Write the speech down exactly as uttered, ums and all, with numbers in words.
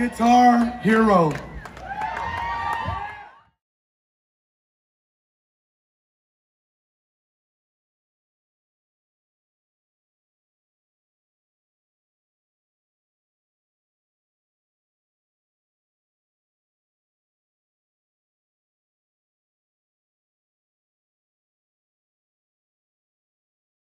guitar hero.